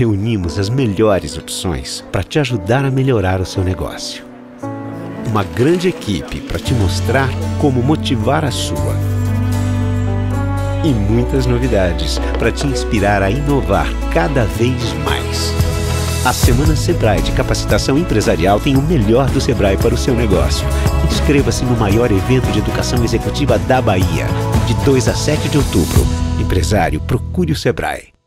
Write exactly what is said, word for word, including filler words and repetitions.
reunimos as melhores opções para te ajudar a melhorar o seu negócio. Uma grande equipe para te mostrar como motivar a sua. E muitas novidades para te inspirar a inovar cada vez mais. A Semana Sebrae de Capacitação Empresarial tem o melhor do Sebrae para o seu negócio. Inscreva-se no maior evento de educação executiva da Bahia, de dois a sete de outubro. Empresário, procure o Sebrae.